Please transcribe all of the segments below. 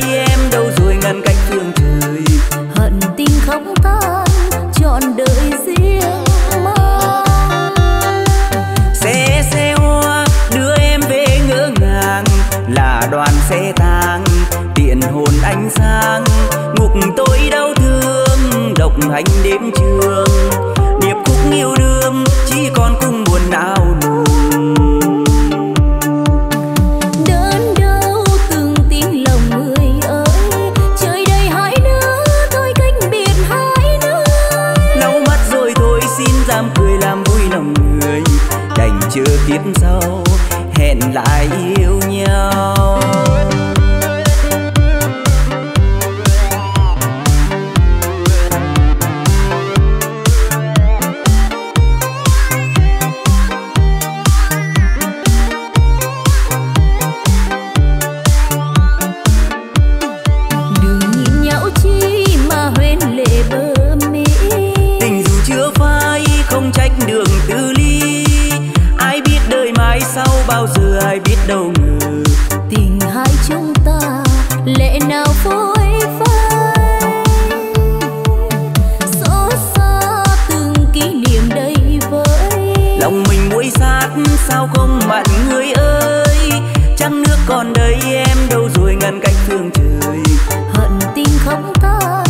đời em đâu rồi ngăn cách thương trời, hận tình không tan trọn đời riêng mơ. Xe hoa đưa em về ngỡ ngàng là đoàn xe tang tiện hồn ánh sáng, ngục tối đau thương độc hành đêm trường, điệp khúc yêu đương chỉ còn cùng buồn não nùng. Chưa kiếp sau hẹn lại yêu nhau. Đừng nhìn nhau chi mà hoen lệ bờ mi, tình dù chưa phai không trách đường tư ly. Sau bao giờ ai biết đâu ngờ tình hai chúng ta lẽ nào phôi phai, xót xa từng kỷ niệm đầy vơi. Lòng mình muối sát sao không mặn người ơi, trăng nước còn đây em đâu rồi ngăn cách thương trời, hận tình không tan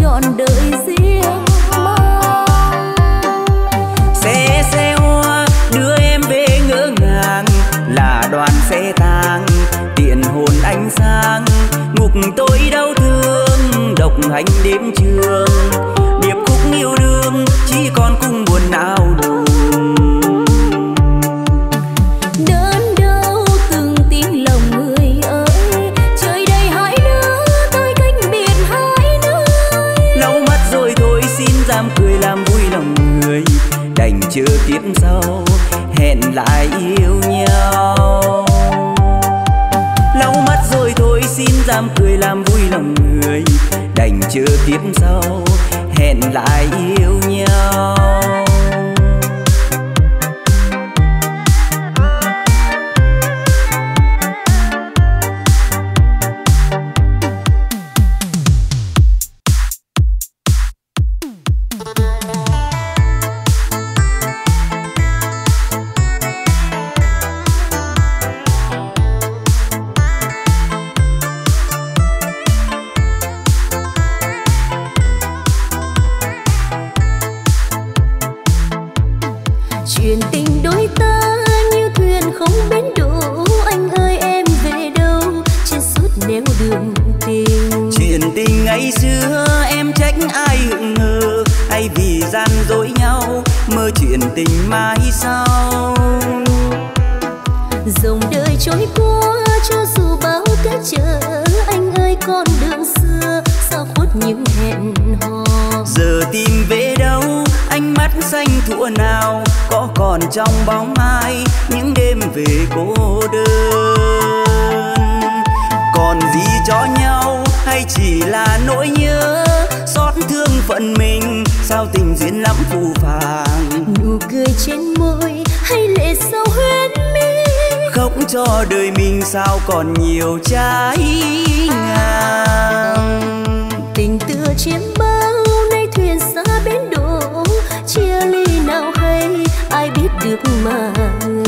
trọn đời riêng mơ. Xe hoa đưa em về ngỡ ngàng là đoàn xe tang tiện hồn ánh sáng, ngục tối đau thương độc hành đêm trường, điệp khúc yêu đương chỉ còn cùng buồn não nùng. Đớn đau từng tiếng lòng người ơi, trời đầy hai đứa tôi cách biệt hai nơi. Lau mắt rồi thôi xin dám cười làm vui lòng người, đành chờ kiếp sau hẹn lại yêu nhau. Lau mắt rồi thôi xin dám cười làm vui lòng người, đành chờ kiếp sau hẹn lại yêu nhau. Trong bóng mai những đêm về cô đơn, còn gì cho nhau hay chỉ là nỗi nhớ xót thương phận mình, sao tình duyên lắm phù phàng. Nụ cười trên môi hay lệ sâu huyết mi, khóc cho đời mình sao còn nhiều trái ngang. Tình tựa chiếm bao nay thuyền xa bến đỗ, chia ly nào hay ai biết được mà ngờ.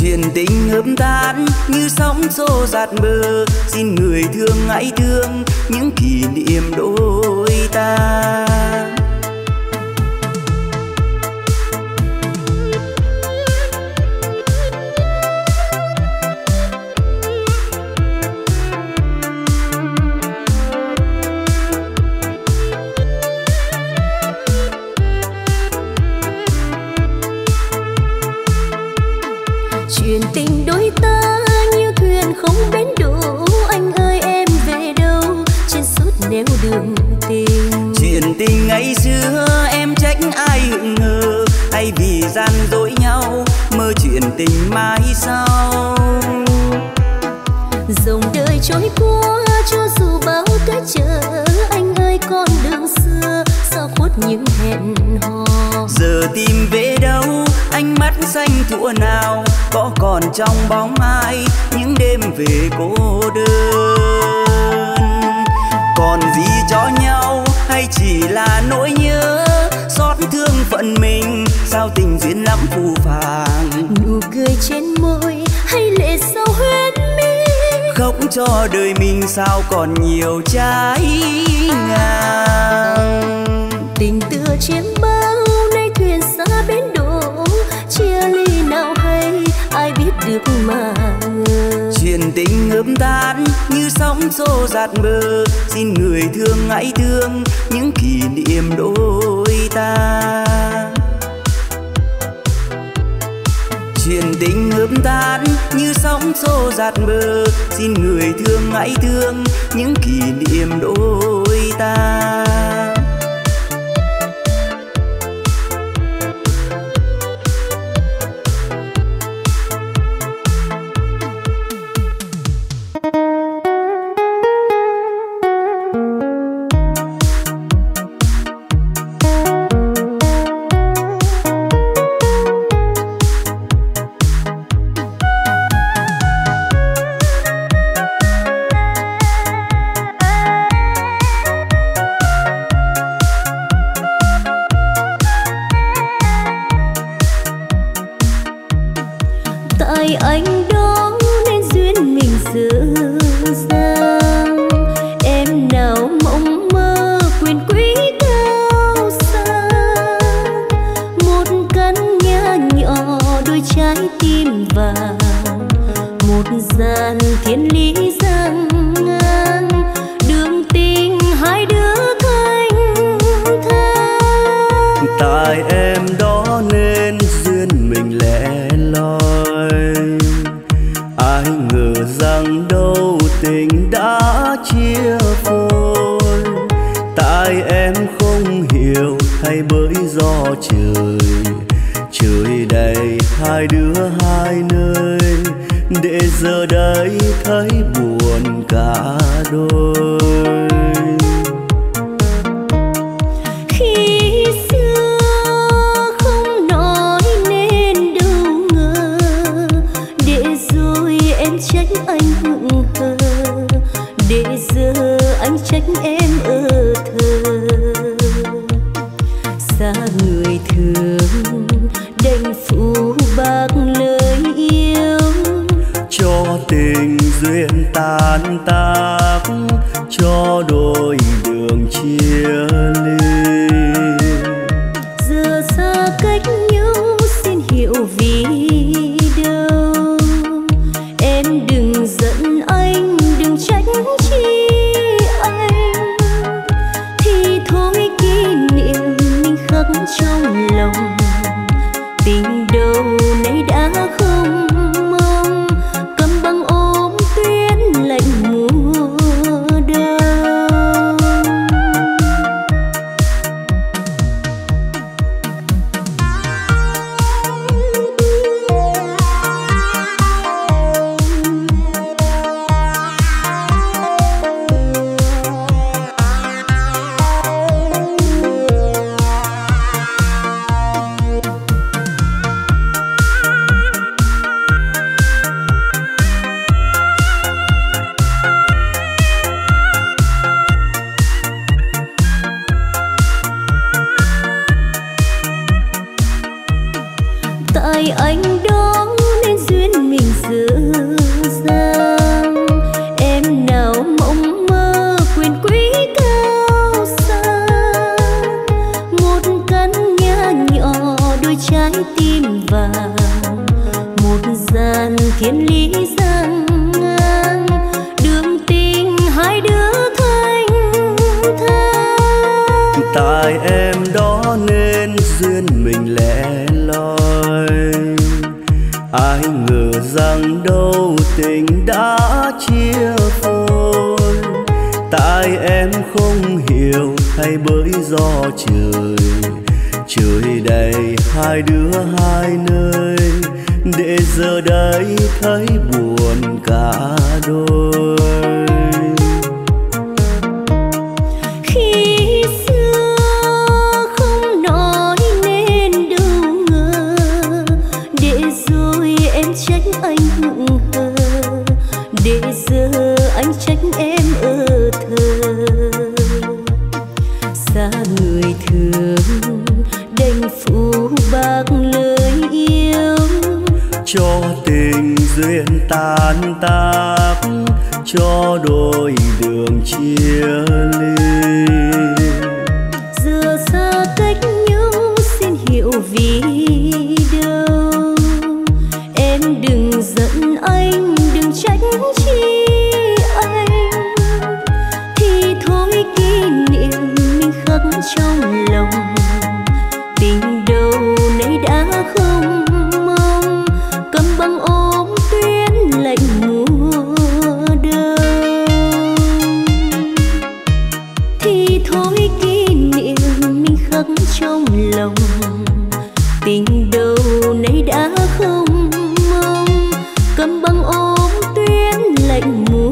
Chuyện tình ngấm tan như sóng xô dạt bờ, xin người thương hãy thương những kỷ niệm đôi ta. Ngày xưa em trách ai hững hờ, hay vì gian dối nhau mơ chuyện tình mãi sau. Dòng đời trôi qua cho dù bao cách trở, anh ơi con đường xưa sao khuất những hẹn hò. Giờ tìm về đâu ánh mắt xanh thuở nào, có còn trong bóng ai những đêm về cô đơn. còn gì cho nhau hay chỉ là nỗi nhớ xót thương phận mình, sao tình duyên lắm phù phàng. Nụ cười trên môi hay lệ sâu huyết mi, khóc cho đời mình sao còn nhiều trái ngang. Tình tựa chiếm bao nay thuyền xa bến đổ, chia ly nào hay ai biết được mà. Chuyện tình ngớm tan như sóng xô dạt bờ, xin người thương hãy thương những kỷ niệm đôi ta. Chuyện tình ngớm tan như sóng xô dạt bờ, xin người thương hãy thương những kỷ niệm đôi ta. Để giờ anh trách em ở thờ. cho tình duyên tan tác, cho đôi đường chia ly. Dựa xa cách nhau xin hiểu vì đâu, em đừng giận anh, đừng trách chi anh, thì thôi kỷ niệm mình khắc trong lòng. Tình đâu nay đã không mong, cầm băng ôm tuyến lạnh mùa đông, thì thôi kỷ niệm mình khắc trong lòng. Tình đâu nay đã không mong, cầm băng ôm tuyến lạnh mùa.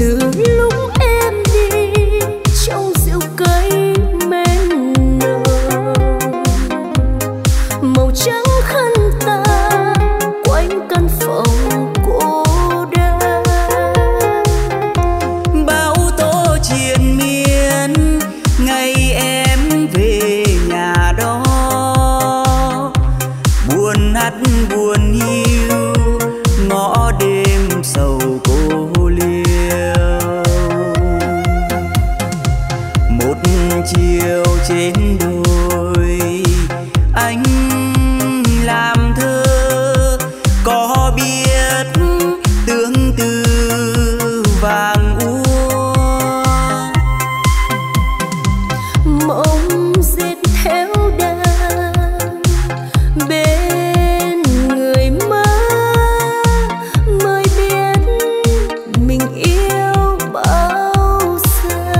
Từ lúc em đi trong rượu cây hát buồn hiu ngõ đêm sầu cô liêu. Một chiều trên đồi anh làm thơ, có biết tương tư vàng úa. Mộng dệt theo đàn bên người mơ, mới biết mình yêu bao xa.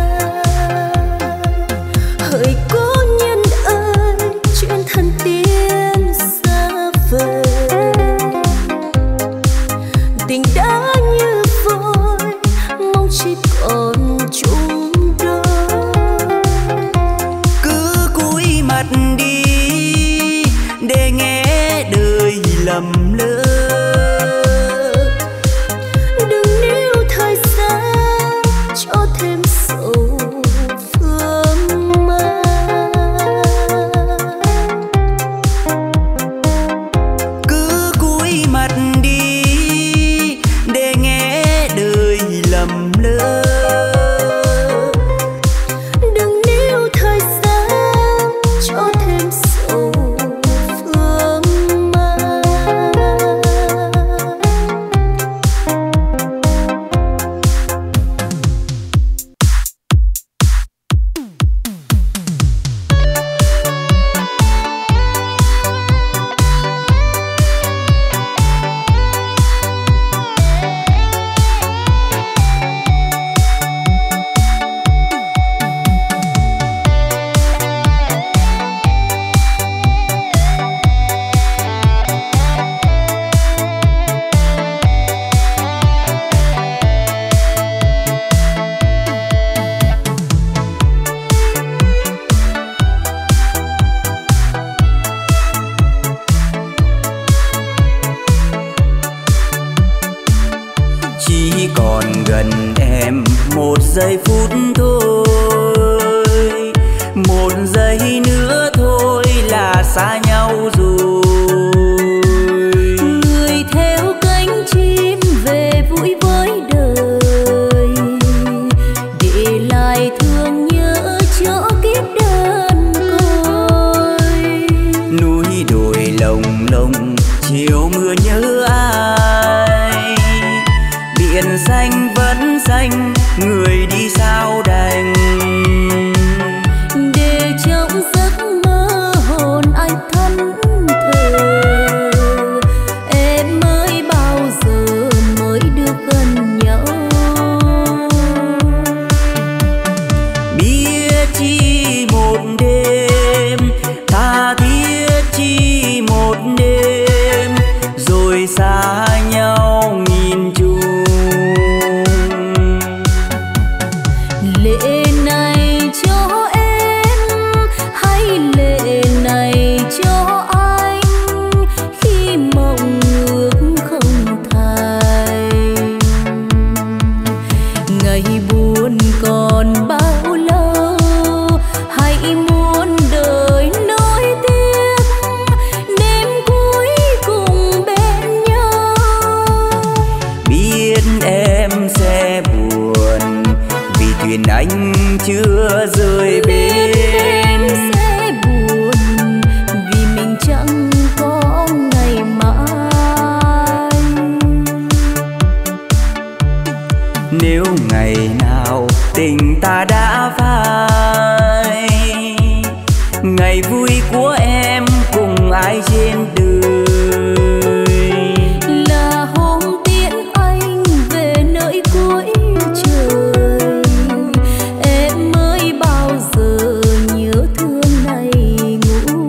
Hỡi cố nhân ơi, chuyện thần tiên xa vời, tình đã như vội, mong chỉ còn chung đôi. Cứ cúi mặt đi để nghe đời lầm lỡ, đừng níu thời gian cho thêm sầu phương mang. Cứ cúi mặt đi để nghe đời lầm lỡ, đừng níu thời gian cho thêm sầu phương mang. Chỉ còn gần em một giây phút thôi, một giây nữa thôi là xa nhau rồi. Người theo cánh chim về vui với đời, để lại thương nhớ chỗ kiếp đơn côi. Núi đồi lồng lồng chiều mưa nhớ ai, biển xanh vẫn xanh người đi sao đành. Để trong giấc mơ hồn anh thân thờ, em mới bao giờ mới được gần nhau. Biết chi một đêm, tha thiết chi một đêm, rồi xa nhau nghìn trùng. Lệ này cho em hay lệ này cho anh, khi mộng ước không thành. Ngày buồn còn bao lâu, hãy muốn đời nối tiếp đêm cuối cùng bên nhau. Biết em sẽ buồn vì thuyền anh chưa rời Em bên. sẽ buồn vì mình chẳng có ngày mai. Nếu ngày nào tình ta đã phai, ngày vui của em cùng ai trên đời. Là hôm tiễn anh về nơi cuối trời, em mới bao giờ nhớ thương ngày nguôi.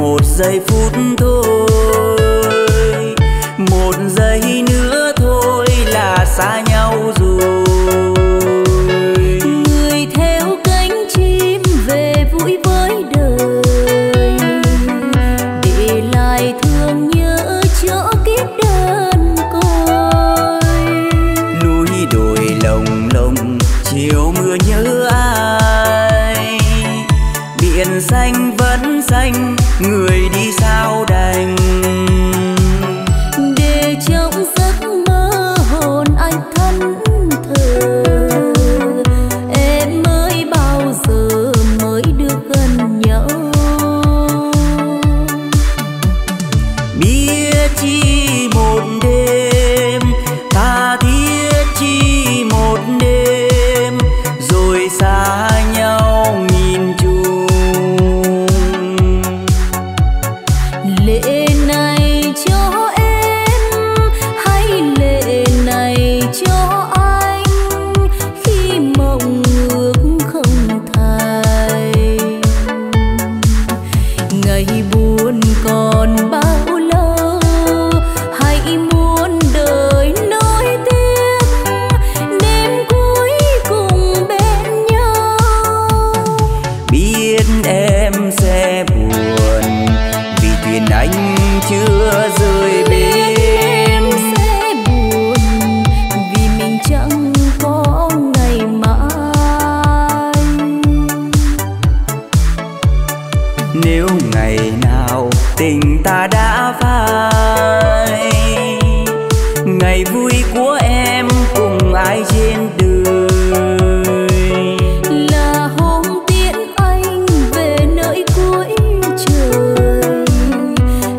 một giây phút thôi, một giây nữa thôi là xa nhau rồi. Người theo cánh chim về vui với đời, để lại thương nhớ chỗ kiếp đơn côi. Núi đồi lồng lộng chiều mưa nhớ ai, biển xanh vẫn xanh người đi sao đành. Để trong giấc mơ hồn anh thân thờ, em mới bao giờ mới được gần nhau. Biết chi một đêm ta thiết chi một đêm rồi xa nhau nghìn trùng. Lệ này cho em hay lệ này cho anh, khi mộng ước không thay. Ngày buồn còn bao lâu, hãy muốn đời nối tiếc đêm cuối cùng bên nhau. Biết em sẽ buồn vì chuyện anh chưa rời bên, sẽ buồn vì mình chẳng có ngày mai. Nếu ngày nào tình ta đã phai, ngày vui của em cùng ai trên đời. Là hôm tiễn anh về nơi cuối trời,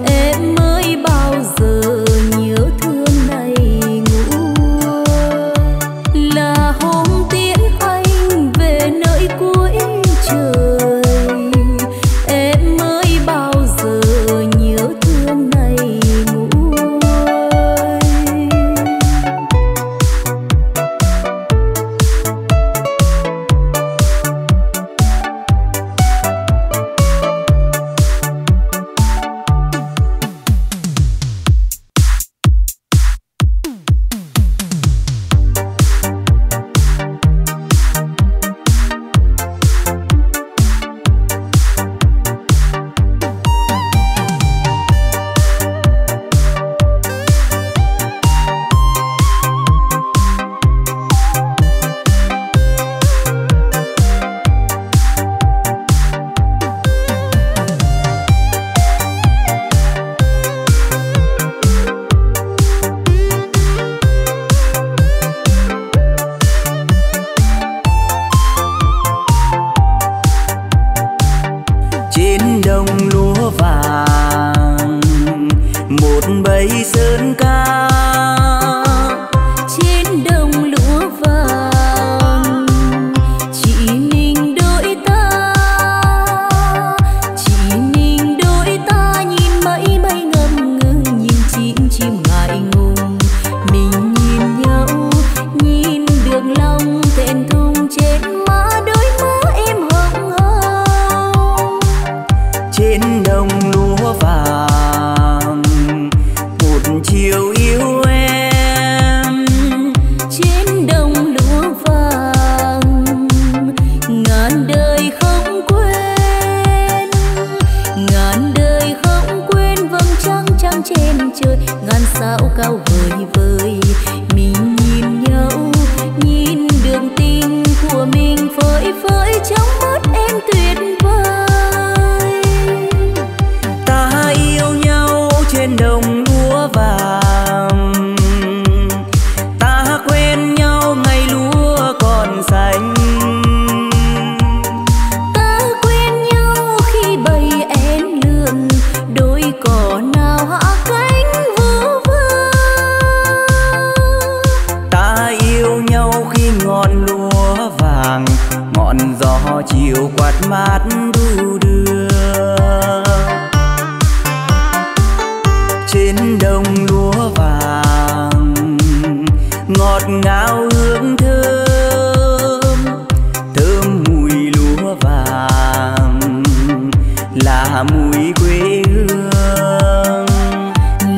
em mới bao giờ nhớ thương này nguôi. Là hôm tiễn anh về nơi cuối trời, em mới bao giờ nhớ thương này nguôi. Trên đồng lúa vàng một bầy sơn ca, trên đồng lúa vàng chỉ mình đôi ta, chỉ mình đôi ta. Nhìn mây mây ngập ngừng, nhìn chim chim ngại ngùng. Mình nhìn nhau nhìn được lòng thẹn thùng, trên má đôi má em hồng hồng. Trên đồng lúa vàng một chiều yêu em, trên đồng lúa vàng ngàn đời không quên, ngàn đời không quên. Vầng trăng trăng trên trời, ngàn sao cao vời vời. Mình nhìn nhau nhìn đường tình của mình phơi phới, trong mắt em tuyệt vời. Ta yêu nhau trên đồng lúa vàng, ta quen nhau ngày lúa còn xanh. Ta quen nhau khi bầy én lượn, đôi cỏ nào hạ cánh vu vơ. mùi quê hương,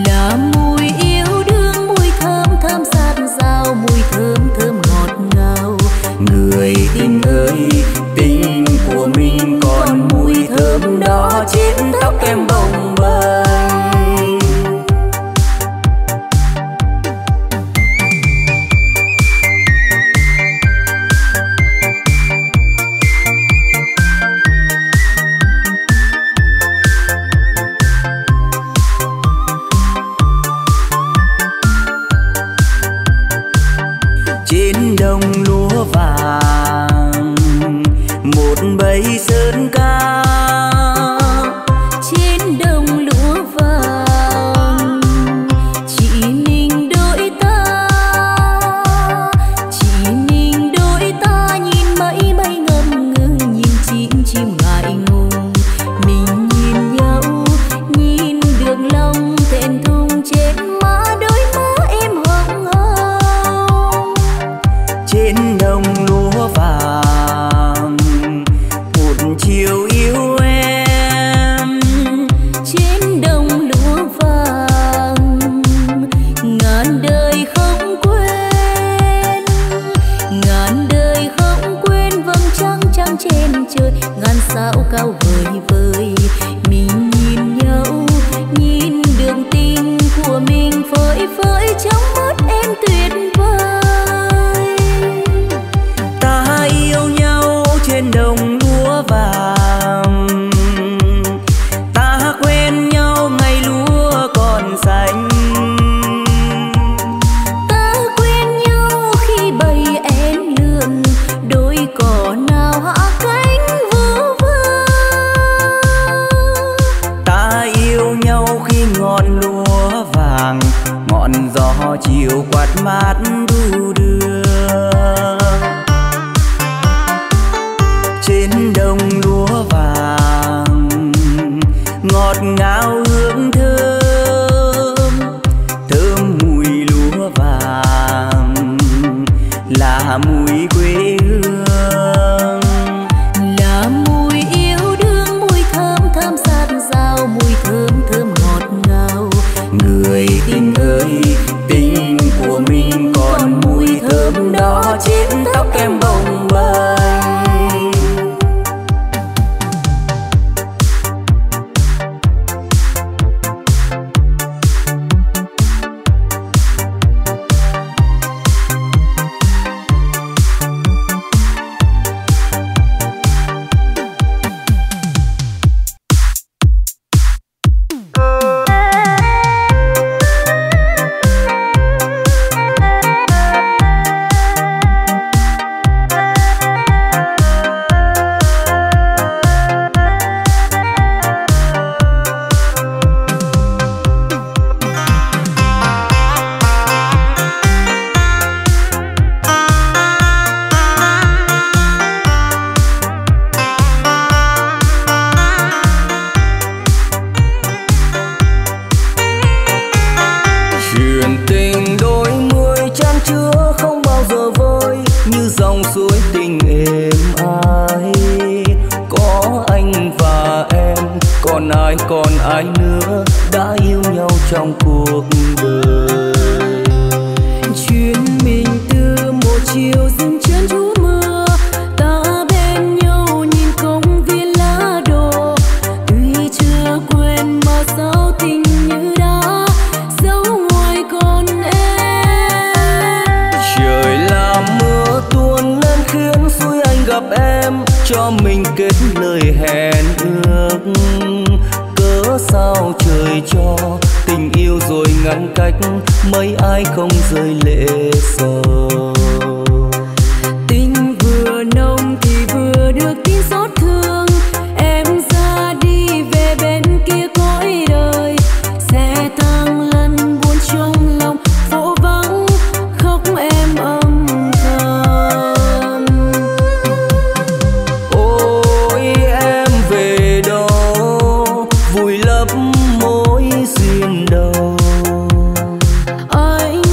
là mùi yêu đương, mùi thơm thơm sát dao, mùi thơm thơm ngọt ngào. Người tình ơi, tình của mình còn mùi thơm đó, chiếc tóc em bồng bềnh. Trên đồng lúa vàng một bầy sơn ca, trên đồng lúa vàng chỉ mình đôi ta, chỉ mình đôi ta. Nhìn mây bay ngâm ngừng, nhìn chim chim ngại ngùng, mình nhìn nhau nhìn được lòng thẹn thùng. Trên má đôi má em hồng hồng, trên đồng lúa vàng một chiều yêu em, trên đồng lúa vàng ngàn đời không quên, ngàn đời không quên. Vầng trăng trăng trên trời, ngàn sao cao vời vời, mình nhìn nhau nhìn đường tình của mình phơi phới trong mắt em tuyệt vời. Ta yêu nhau trên đồng lúa vàng, ta quen nhau ngày lúa còn xanh, ta quen nhau khi bầy én lượn đôi cỏ nào hạ cánh vu vơ. Ta yêu nhau khi ngọn lúa vàng ngọn gió chiều quạt mát đu đưa. Trên đồng lúa vàng ngọt ngào hương thơm, thơm mùi lúa vàng là mùi quê hương, là mùi yêu đương, mùi thơm thơm sát dao, mùi thơm thơm ngọt ngào. Người tình ơi, tình của mình còn mùi thơm đó, trên tóc em bồng bềnh. Đầu anh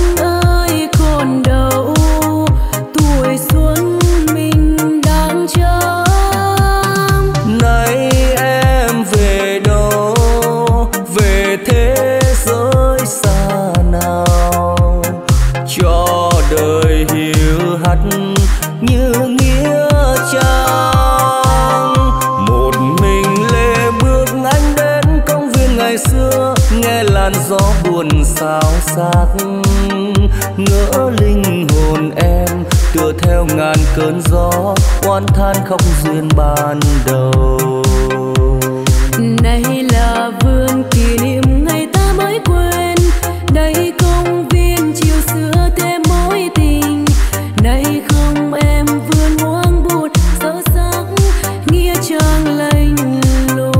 ơi còn đâu làn gió buồn xao xác, ngỡ linh hồn em tựa theo ngàn cơn gió, oán than không duyên ban đầu. Đây là vườn kỷ niệm ngày ta mới quên, đây công viên chiều xưa thêm mối tình, đây không em vườn hoang bụt sâu sắc nghĩa trang lạnh lùng.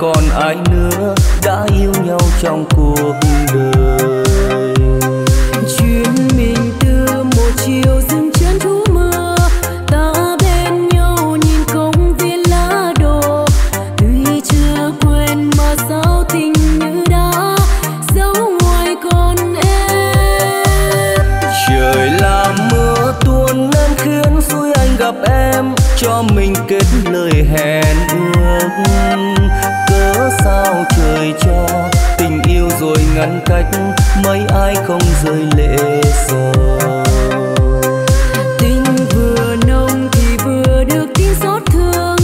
Còn ai nữa đã yêu nhau trong cuộc đời? Chuyến mình từ một chiều dừng chân trú mưa, ta bên nhau nhìn công viên lá đồ. Tuy chưa quên mà sao tình như đã giấu ngoài con em. Trời làm mưa tuôn lên khiến xui anh gặp em, cho mình kết lời hẹn ước. Sao trời cho tình yêu rồi ngăn cách, mấy ai không rơi lệ sầu. Tình vừa nồng thì vừa được tiếng xót thương,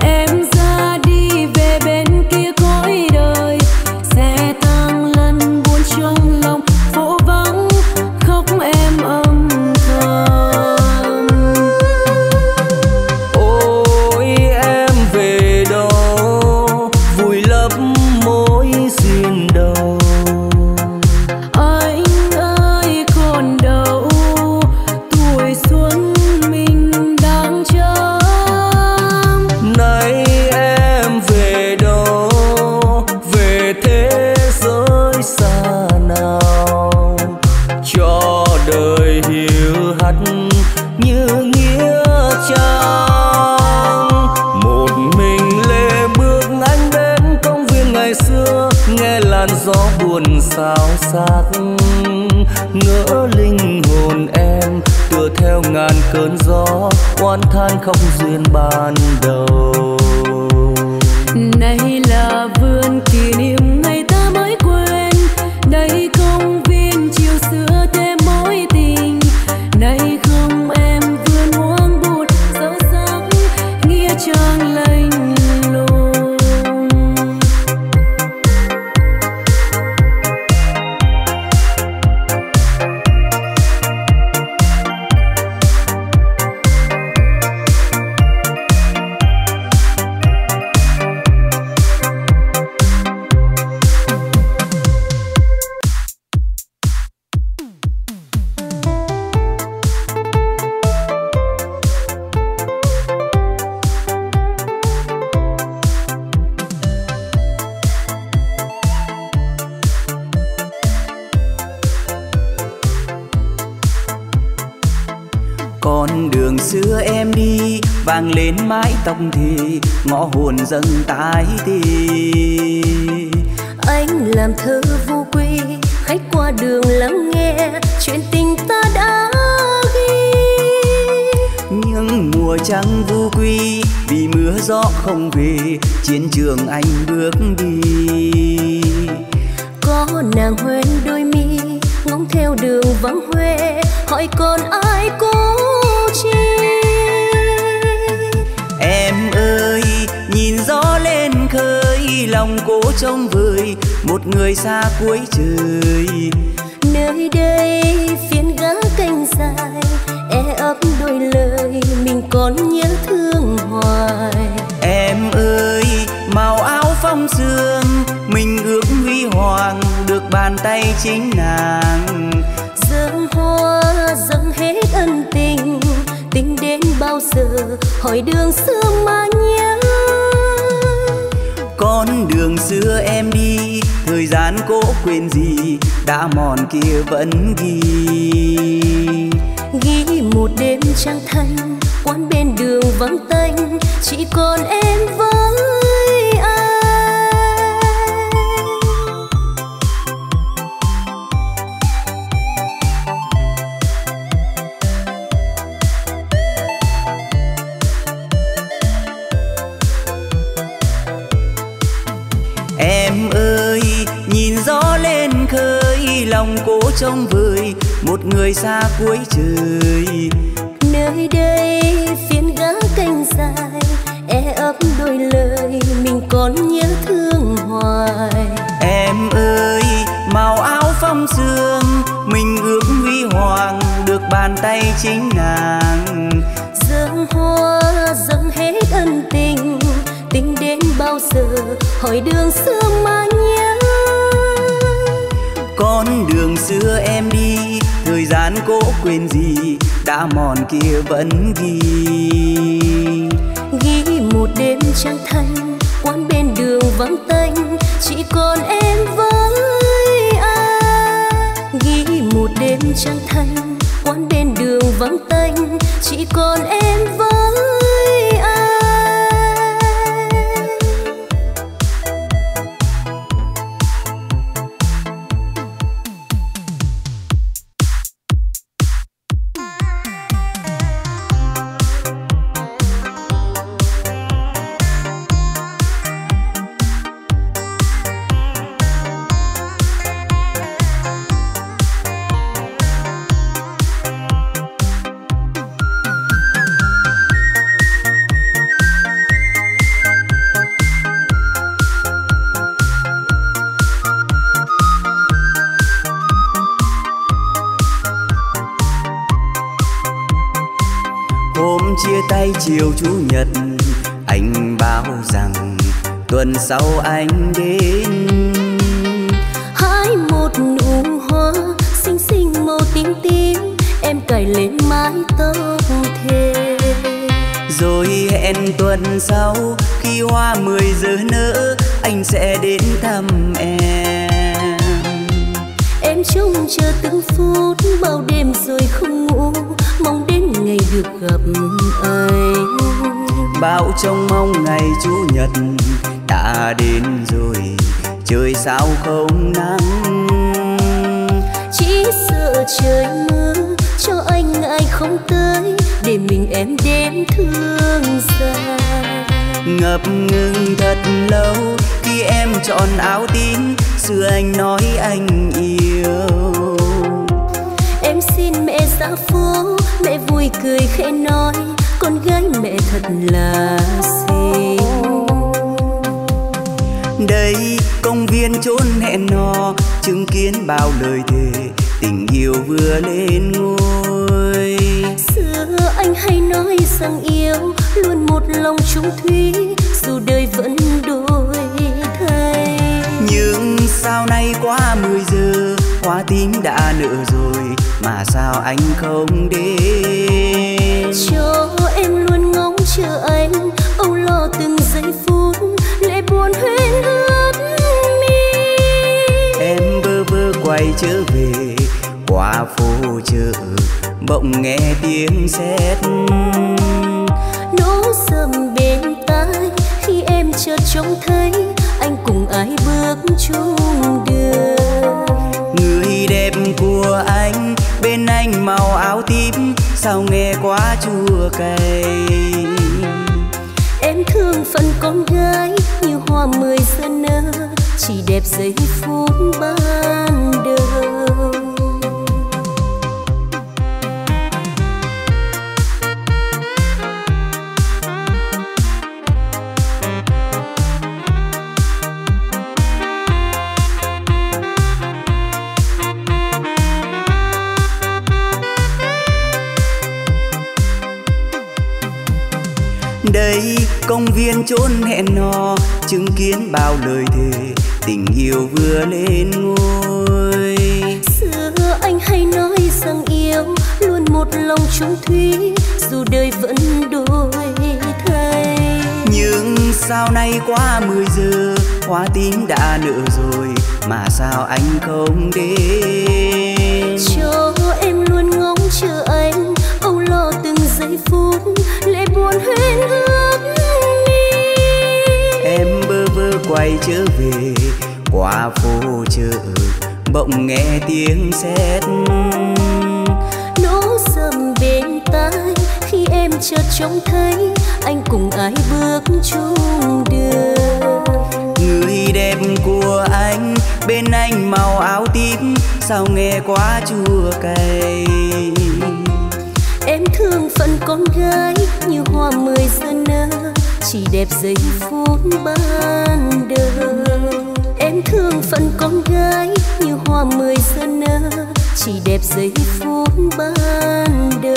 em ra đi về bên kia cõi đời, sẽ tăng lần buồn trong lòng phố vắng khóc em âm thầm. Ôi em về đâu sao xác, ngỡ linh hồn em tựa theo ngàn cơn gió, oán than không duyên ban đầu. Đây là vườn kỷ niệm ngày ta mới quên, đây công viên chiều xưa thêm mối tình, đây không em vườn hoang bụt sâu sắc nghĩa trang lạnh. Con đường xưa em đi vang lên mái tóc thì ngõ hồn dâng tái tì. Anh làm thơ vô quy, khách qua đường lắng nghe chuyện tình ta đã ghi. Những mùa trăng vô quy vì mưa gió không về, chiến trường anh bước đi. Có nàng huyên đôi mi ngóng theo đường vắng huê, hỏi còn ai cố chi. Em ơi nhìn gió lên khơi, lòng cố trông vời một người xa cuối trời. Nơi đây phiến gã canh dài, e ấp đôi lời mình còn nhớ thương hoài. Em ơi màu áo phong sương, mình ước huy hoàng được bàn tay chính nàng. Dâng hoa dâng hết ân tình, tình đến bao giờ hỏi đường xưa mà nhớ. con đường xưa em đi, thời gian cố quên gì đã mòn kia vẫn ghi. Ghi một đêm trăng thanh, quán bên đường vắng tênh, chỉ còn em với anh. Em ơi, nhìn gió lên khơi, lòng cố trông vời một người xa cuối trời. Nơi đây phiến gã canh dài, e ấp đôi lời mình còn nhớ thương hoài. Em ơi, màu áo phong sương, mình ước huy hoàng được bàn tay chính nàng. Dâng hoa dâng hết ân tình, tình đến bao giờ hỏi đường xưa mà nhớ. Con đường xưa em đi, thời gian cố quên gì đã mòn kia vẫn ghi. Ghi một đêm trăng thanh, quán bên đường vắng tênh, chỉ còn em với anh. Ghi một đêm trăng thanh, quán bên đường vắng tênh, chỉ còn em với anh. Chiều Chủ nhật anh báo rằng tuần sau anh đến. Hái một nụ hoa xinh xinh màu tím tím, em cài lên mái tóc thề. Rồi hẹn tuần sau khi hoa 10 giờ nở, anh sẽ đến thăm em. Em trông chờ từng phút bao đêm rồi không ngủ, mong đến ngày được gặp anh. Bao trông mong ngày Chủ nhật đã đến rồi, trời sao không nắng. Chỉ sợ trời mưa cho anh ngại không tới, để mình em đêm thương xa. Ngập ngừng thật lâu khi em chọn áo tím, xưa anh nói anh yêu. Em xin mẹ dã phố, mẹ vui cười khẽ nói, con gái mẹ thật là xinh. Đây công viên chốn hẹn hò, chứng kiến bao lời thề, tình yêu vừa lên ngôi. Xưa anh hay nói rằng yêu luôn một lòng chung thủy, dù đời vẫn đổi thay. Nhưng sao nay quá 10 giờ, hoa tím đã nở rồi mà sao anh không đến? Cho em luôn ngóng chờ anh, âu lo từng giây phút, lệ buồn huyên ướt mi. Em bơ vơ quay trở về qua phố chợ, bỗng nghe tiếng sét đổ dầm bên tai, khi em chợt trông thấy anh cùng ai bước chung đường. Người đẹp của anh bên anh màu áo tím, sao nghe quá chua cay. Em thương phận con gái như hoa 10 giờ nở, chỉ đẹp giây phút ban đầu. Đây công viên chốn hẹn hò, chứng kiến bao lời thề, tình yêu vừa lên ngôi. Xưa anh hay nói rằng yêu luôn một lòng chung thủy, dù đời vẫn đổi thay. Nhưng sao nay quá 10 giờ hoa tím đã nở rồi mà sao anh không đến? Cho em luôn ngóng chờ anh, âu lo từng giây phút lệ buồn huyên ước đi. Em bơ vơ quay trở về qua phố chợ bỗng nghe tiếng sét nổ dầm bên tai khi em chợt trông thấy anh cùng ai bước chung đường. Người đẹp của anh bên anh màu áo tím sao nghe quá chua cay. Em thương phận con gái như hoa 10 giờ nở chỉ đẹp giây phút ban đầu. Em thương phận con gái như hoa 10 giờ nở chỉ đẹp giây phút ban đầu.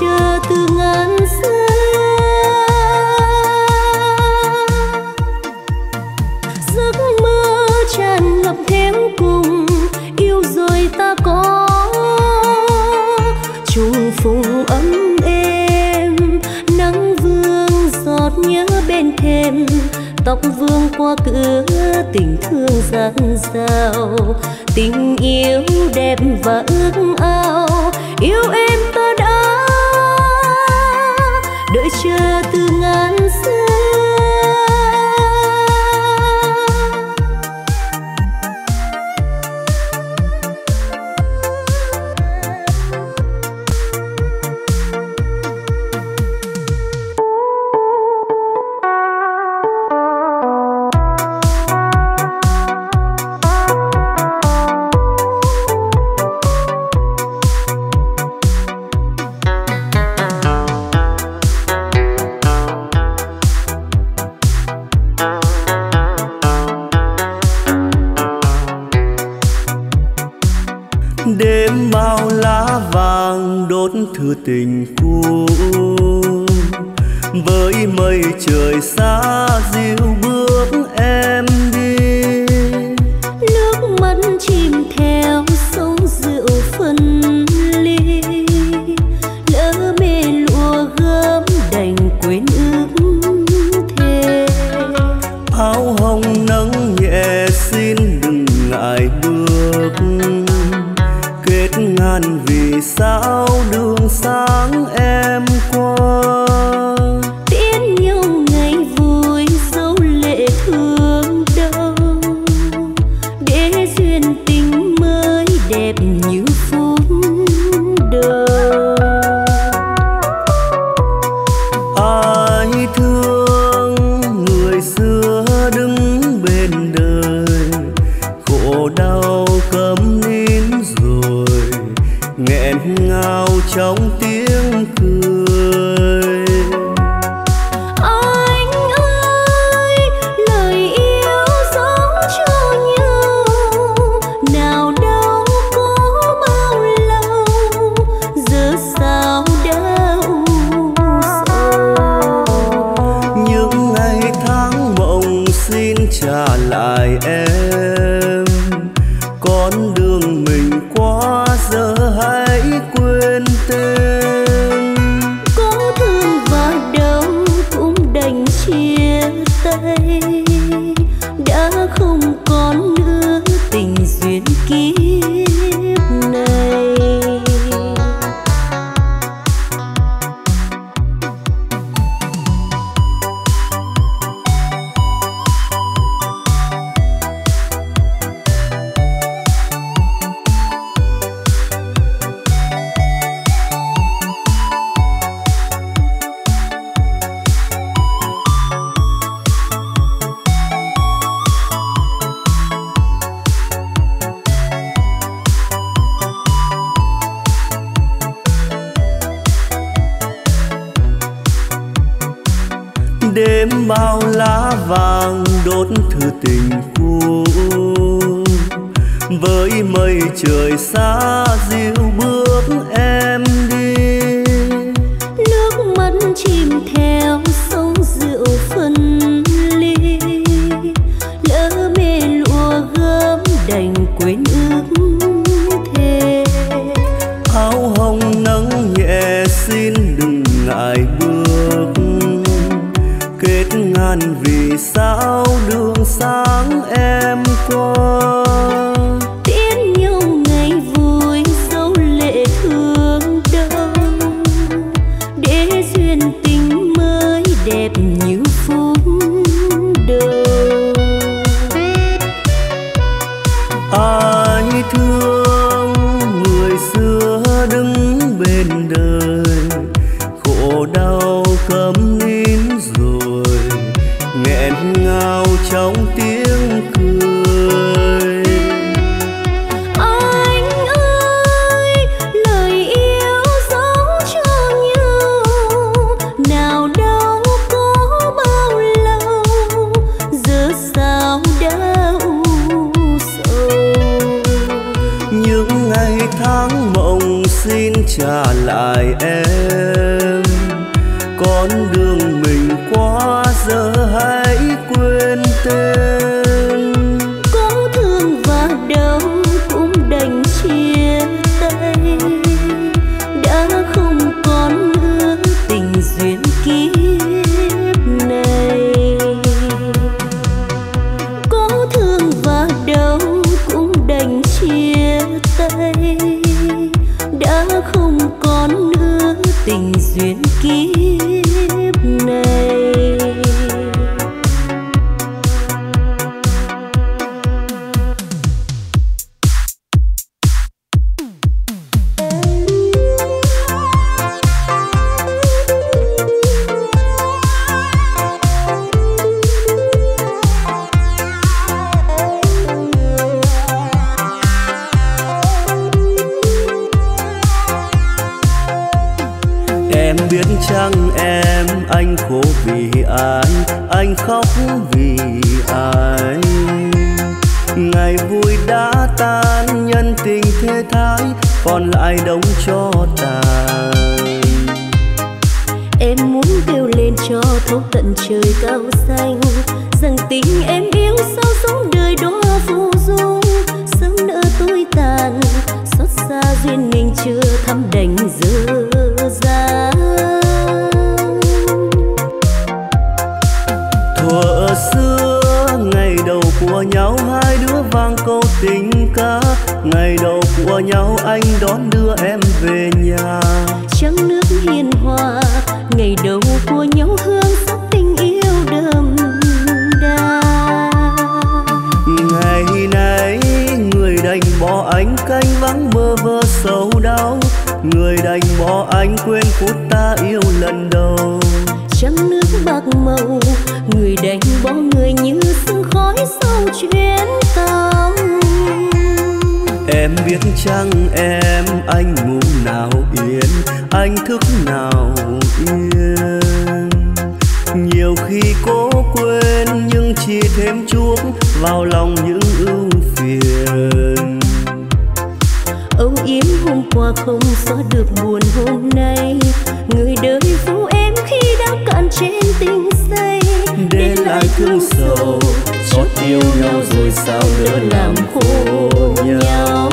Chờ từ ngàn xưa gặp theo cùng, yêu rồi ta có trùng phùng ấm êm. Nắng vương giọt nhớ bên thềm, tóc vương qua cửa tình thương dạt dào. Tình yêu đẹp và ước ao, yêu em ta đã đợi chờ từ ngàn xưa. Thư tình cũ với mây trời xa dịu bước em đi, nước mắt chìm theo sóng rượu phân ly. Lỡ mê lụa gấm đành quên ước thề, áo hồng nắng nhẹ xin đừng ngại bước kết ngàn. Vì sao đường sáng em qua tiễn nhau ngày vui dấu lệ thương đau, để duyên tình mới đẹp như phút đầu. Ai thương người xưa đứng bên đời, khổ đau cấm nín rồi nghẹn ngào trong tiếng cười. Anh ơi, lời yêu dấu cho nhau, nào đâu có bao lâu, giờ sao đã u sầu. Những ngày tháng mộng xin trả lại em, con đường mình qua giờ hãy quên tên. Có thương và đau cũng đành chia tay, đã không còn nữa tình duyên kiếp này. Đêm bao lá vàng đốt thư tình cũ với mây trời xa dịu bước em đi, nước mắt chìm theo sóng rượu phân ly. Lỡ mê lụa gấm đành quên ước thề, áo hồng nắng nhẹ xin đừng ngại bước kết ngàn. Vì sao đường sáng em qua tiễn nhau ngày vui dấu lệ thương đau, để duyên tình mới đẹp như phút đầu. Ai thương người xưa đứng bên đời, khổ đau cấm nín rồi nghẹn ngào trong tiếng cười. Anh ơi, lời yêu dấu cho nhau, nào đâu có bao lâu, giờ sao đã u sầu. Những ngày tháng mộng xin trả lại em, con đường mình qua giờ hãy quên tên. Có thương biết chăng em, anh khổ vì ai, anh khóc vì ai. Ngày vui đã tan, nhân tình thế thái, còn lại đống cho tàn. Em muốn kêu lên cho thấu tận trời cao xanh, rằng tình em yêu sao sống đời đó phù du. Sớm nỡ tôi tàn, xót xa duyên mình chưa thăm đành dư ra. Thuở xưa ngày đầu của nhau hai đứa vang câu tình ca, ngày đầu của nhau anh đón đưa em về nhà. Trắng nước hiền hòa, ngày đầu của nhau hương sắc tình yêu đậm đà. Ngày nay người đành bỏ anh canh vắng bơ vơ sầu đau, người đành bỏ anh quên phút ta yêu lần đầu. Trắng nước bạc màu, người đành bỏ người như sương khói sau chuyến tàu. Em biết chăng em, anh ngủ nào yên, anh thức nào yên. Nhiều khi cố quên nhưng chỉ thêm chuốc vào lòng những ưu phiền. Ông yếm hôm qua không xóa được buồn hôm nay, người đời phụ em khi đã cạn trên tình say. Để lại thương sầu, xót yêu nhau rồi sao nữa làm khổ nhau.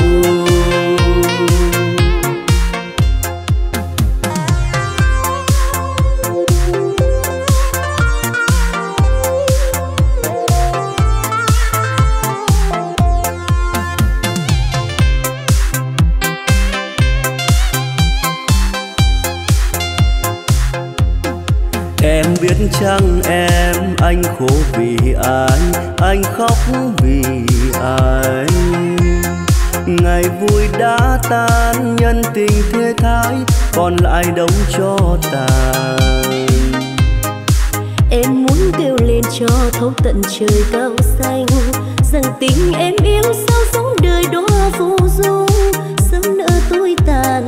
Biết chăng em, anh khổ vì ai, anh khóc vì ai. Ngày vui đã tan, nhân tình thế thái, còn lại đống cho tàn. Em muốn kêu lên cho thấu tận trời cao xanh, rằng tình em yêu sao sống đời đó vô du. Sớm nỡ tôi tàn,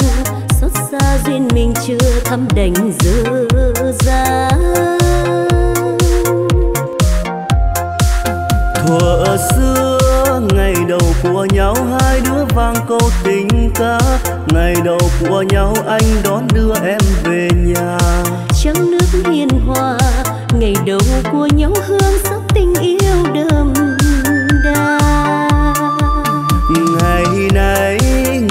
xót xa duyên mình chưa thăm đành dư ra. Thuở xưa ngày đầu của nhau hai đứa vang câu tình ca, ngày đầu của nhau anh đón đưa em về nhà. Trắng nước hiền hòa, ngày đầu của nhau hương sắc tình yêu đậm đà. Ngày nay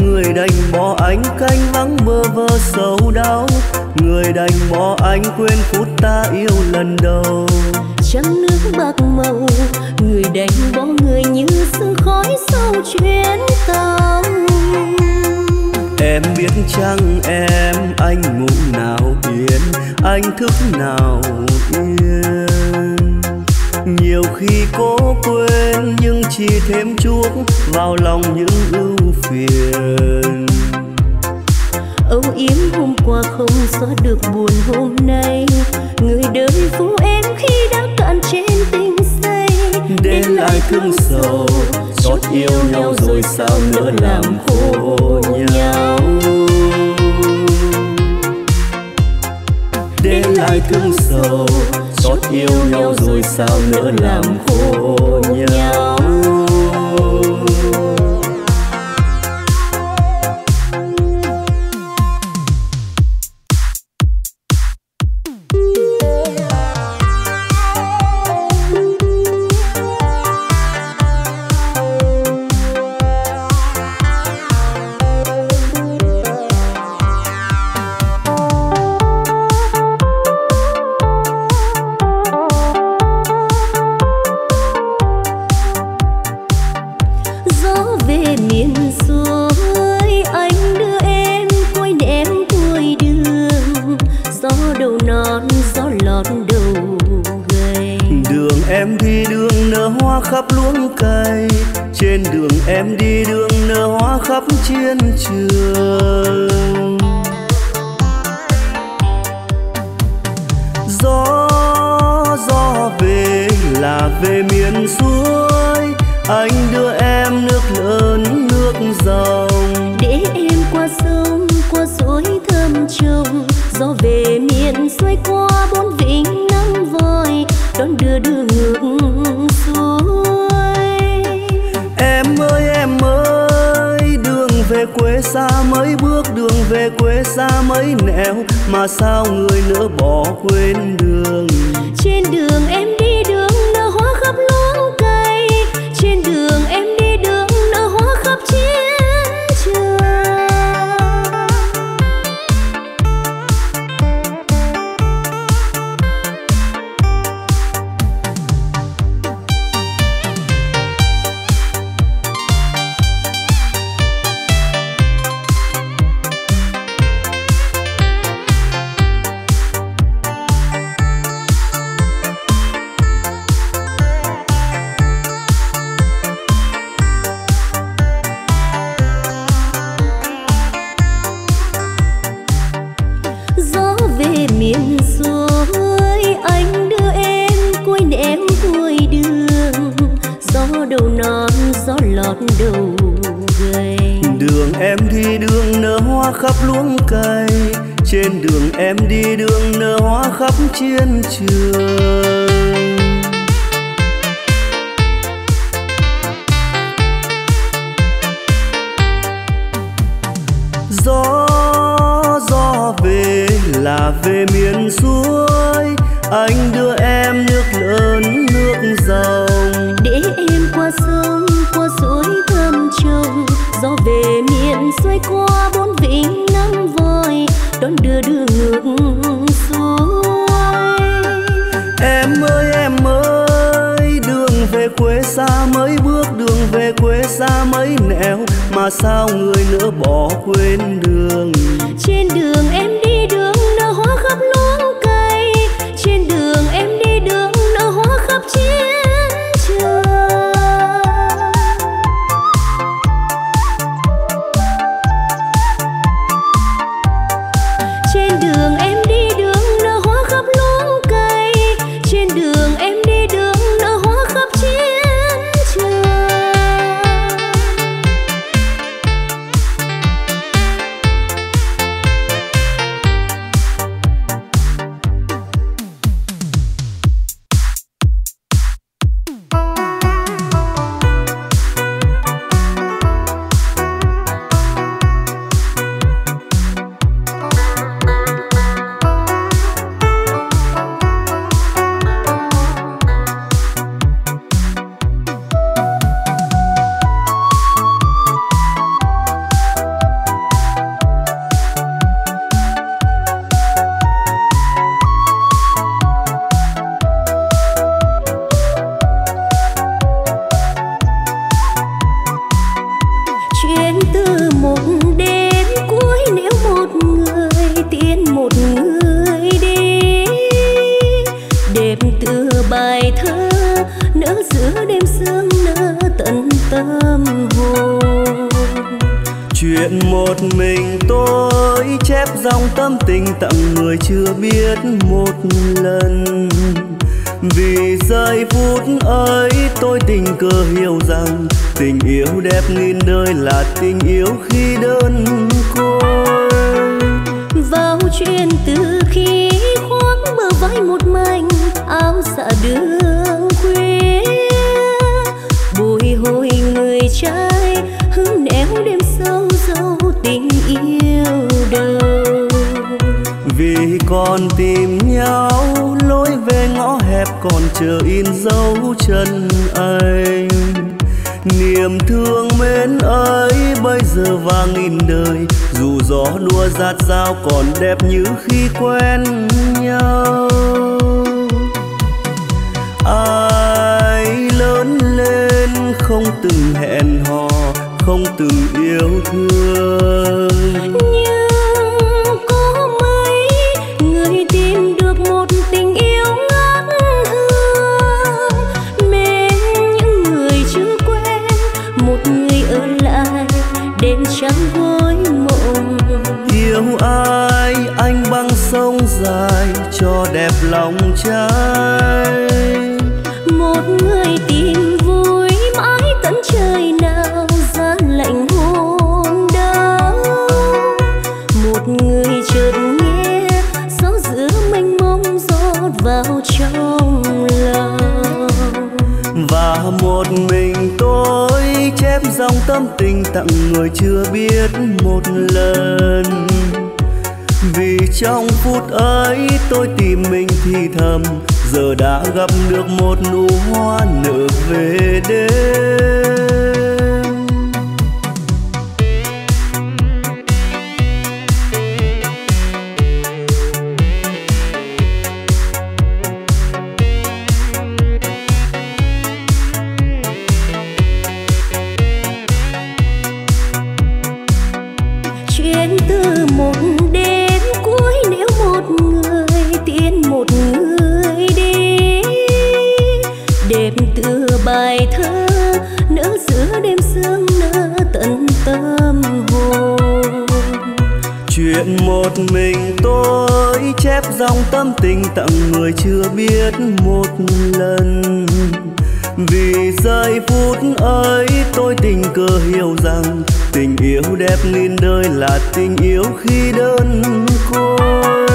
người đành bỏ anh canh vắng bơ vơ sầu đau, người đành bỏ anh quên phút ta yêu lần đầu. Trắng nước bạc màu, người đành bỏ người như sương khói sau chuyến tàu. Em biết chăng em, anh ngủ nào yên, anh thức nào yên. Nhiều khi cố quên nhưng chỉ thêm chuốc vào lòng những ưu phiền. Âu yếm hôm qua không xóa được buồn hôm nay, người đời phụ em khi đã cạn trên tình say. Để lại thương sầu, xót yêu nhau rồi sao nữa làm khổ nhau. Để lại thương sầu, xót yêu nhau rồi sao nữa làm khổ nhau. Gió về về quê xa mấy bước, đường về quê xa mấy nẻo, mà sao người nỡ bỏ quên đường. Trên đường em đi đường nở hoa khắp luống cây, trên đường em đi đường nở hoa khắp chiến trường. Gió về là về miền suối, anh đưa em nước lớn nước dòng, để em qua sông qua suối thơm trông. Gió về miền xuôi qua bốn vịnh năm voi, đón đưa đường ngược quê xa mấy bước, đường về quê xa mấy nẻo, mà sao người nỡ bỏ quên đường. Trên đường em đi đường nở hoa khắp luống cây, trên đường em đi đường nở hoa khắp chiến trường. Trên đường em đi đường nở hoa khắp luống cây, trên đường em đi đường ép dòng tâm tình tặng người chưa biết một lần. Vì trong phút ấy tôi tìm mình thì thầm, giờ đã gặp được một nụ hoa nở về đêm. Chuyện từ một đêm cuối, nếu một người tiễn một người đi. Đêm từ bài thơ nỡ giữa đêm sương nỡ tận tâm hồn. Chuyện một mình tôi chép dòng tâm tình tặng người chưa biết một lần. Vì giây phút ấy tôi tình cờ hiểu rằng tình yêu đẹp nghìn đời là tình yêu khi đơn côi.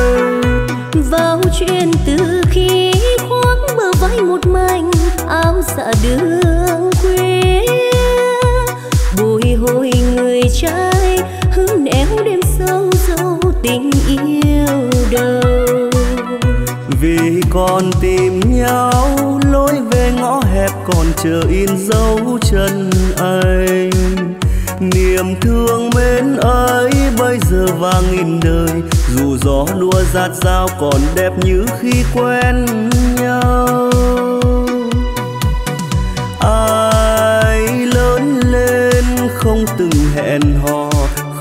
Vào chuyện từ khi khoác bờ vai một mảnh áo dạ đường quê, bồi hồi người trai hương néo đêm sâu dấu tình yêu đầu. Vì còn tìm nhau lối về ngõ hẹp, còn chờ in dấu chân anh. Niềm thương mến ấy bây giờ vang nghìn đời, dù gió đua dạt dao còn đẹp như khi quen nhau. Ai lớn lên không từng hẹn hò,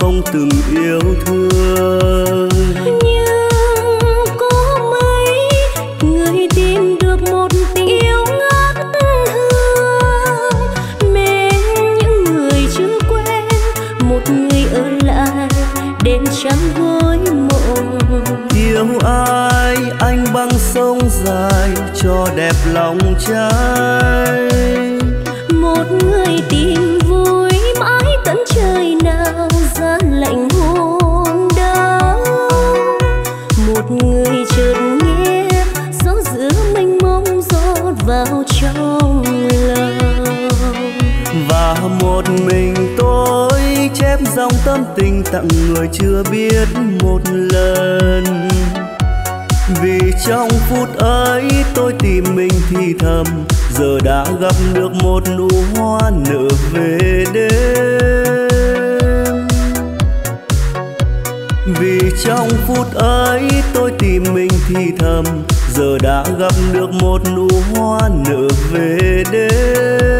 không từng yêu thương, nhưng có mấy người tìm được một tình yêu ngát hương. Mến những người chưa quen, một người ở lại đêm trắng gối mộng. Yêu ai anh băng sông dài cho đẹp lòng trai, một người tìm vui mãi tận trời nào giá lạnh hôm đó. Một người chợt nghe gió giữa mênh mông rót vào trong lòng. Và một mình tôi chép dòng tâm tình tặng người chưa biết một lần. Vì trong phút ấy tôi tìm mình thì thầm, giờ đã gặp được một nụ hoa nở về đêm. Vì trong phút ấy tôi tìm mình thì thầm, giờ đã gặp được một nụ hoa nở về đêm.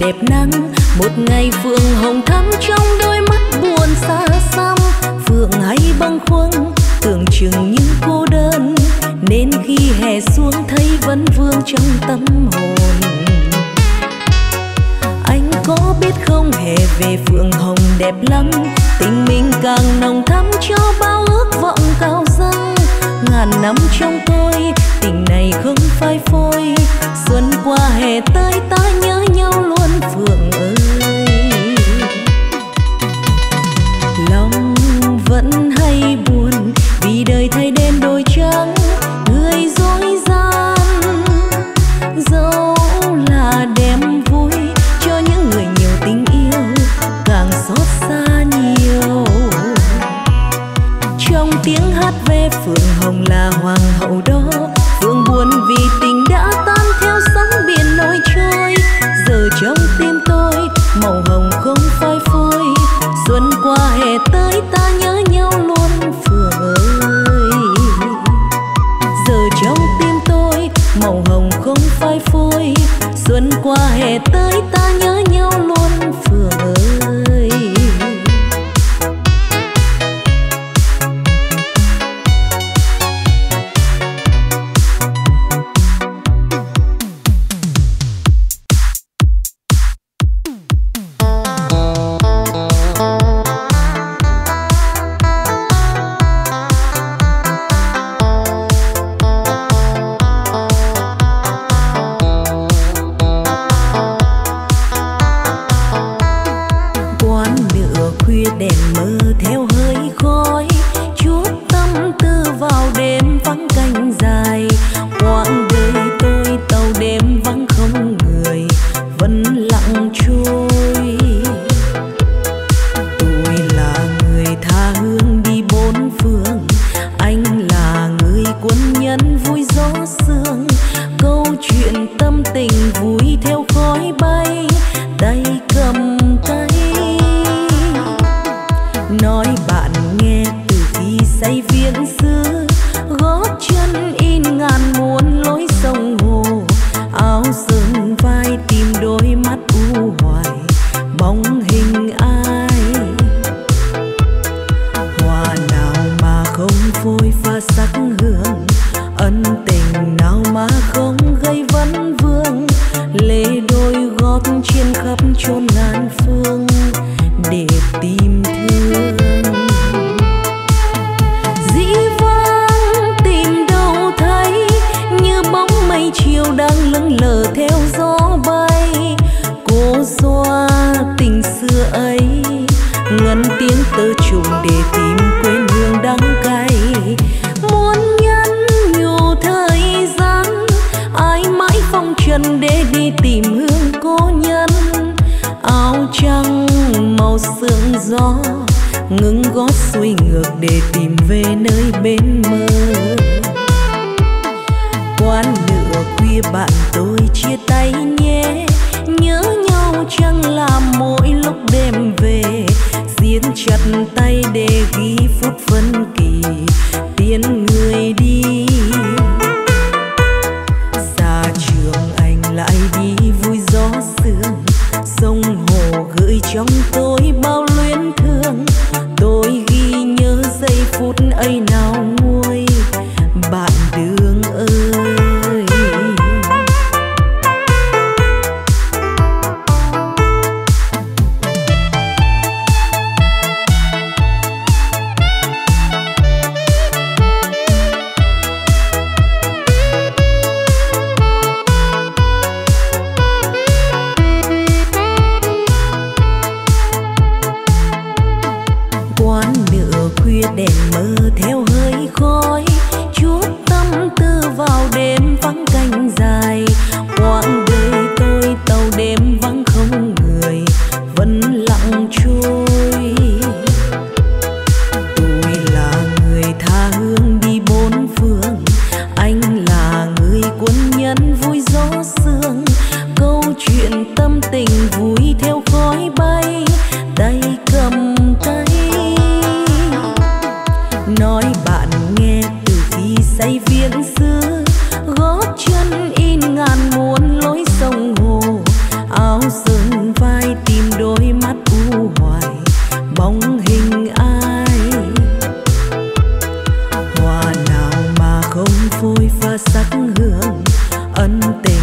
đẹp nắng, một ngày phượng hồng thắm trong đôi mắt buồn xa xăm. Phượng hay băng khuâng tưởng chừng như cô đơn, nên khi hè xuống thấy vấn vương trong tâm hồn. Anh có biết không, hè về phượng hồng đẹp lắm, tình mình càng nồng thắm cho bao ước vọng cao dâng. Ngàn năm trong tôi tình này không phai phôi, xuân qua hè tới ta nhớ nhau luôn phượng ơi. Lòng vẫn hay buồn vì đời thay đen đổi trắng, người dối gian dẫu là đem vui cho những người nhiều tình yêu càng xót xa nhiều. Trong tiếng hát về phượng hồng là hoàng hậu đó, phượng buồn vì tình đã tan theo sóng biển nổi trôi. Giờ trong tim tôi màu hồng không phai phôi, xuân qua hè tới ta nhớ nhau luôn phượng ơi. Giờ trong tim tôi màu hồng không phai phôi, xuân qua hè tới ta nhớ nhau luôn phượng ơi.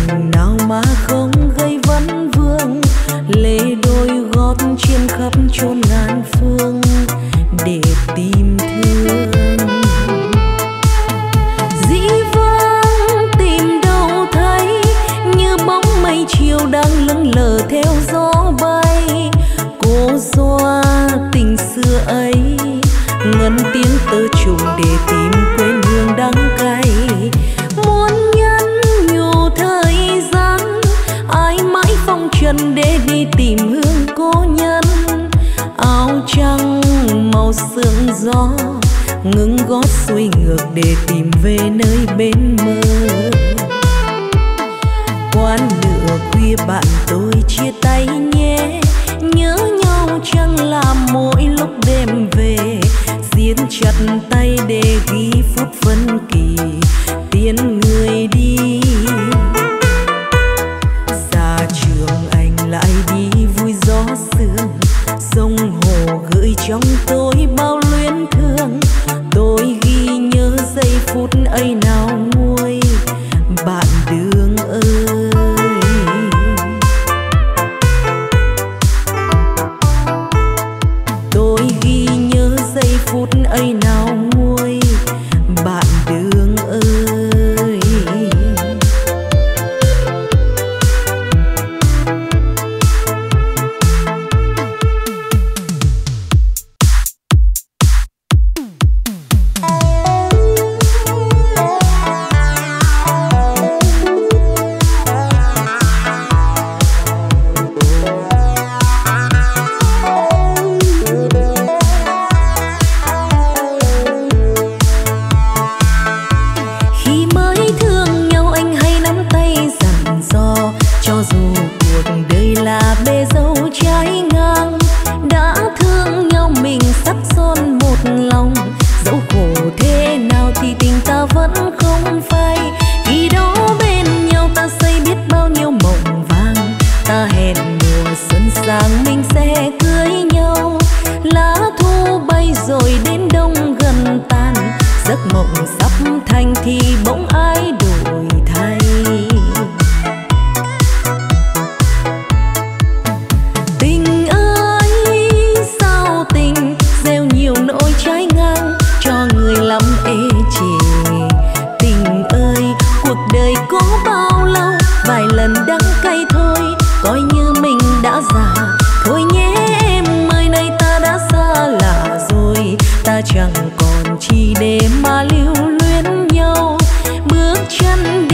tình nào mà không gây vấn vương, lê đôi gót trên khắp chốn ngàn phương để tìm thương. Dĩ vãng tìm đâu thấy, như bóng mây chiều đang lững lờ theo gió bay. Cô xoa tình xưa ấy, ngân tiếng tơ trùng để tìm quên hương đắng cay. Muốn nhắn nhủ thời gian, ai mãi phong trần để đi tìm hương cố nhân. Áo trắng màu sương gió, ngừng gót xuôi ngược để tìm về nơi bên mơ. Quán nửa khuya bạn tôi chia tay nhé, nhớ nhau chẳng là mỗi lúc đêm về. Siết chặt tay để ghi phút phân kỳ tiến người đi. Ra trường anh lại đi vui gió sương, sông hồ gợi trong tôi bao luyến thương. Tôi ghi nhớ giây phút ấy nào nguôi bạn đường ơi. Ấy nào nguôi bạn đường ơi.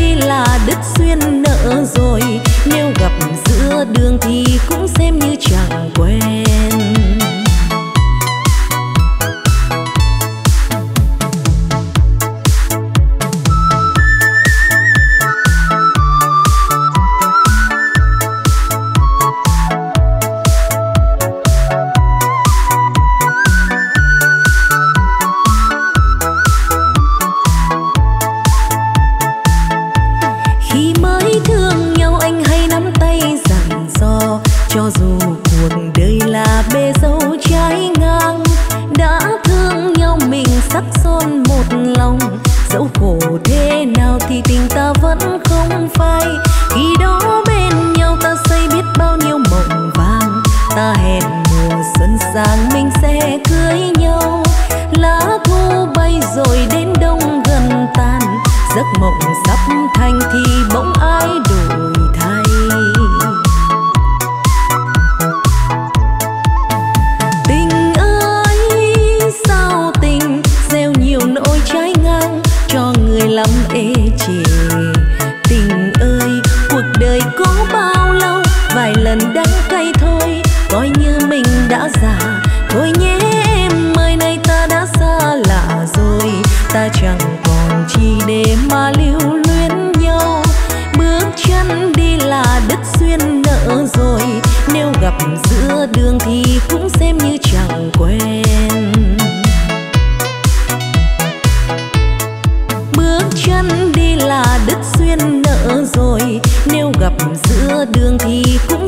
Đi là đứt duyên nợ rồi, nếu gặp giữa đường thì cũng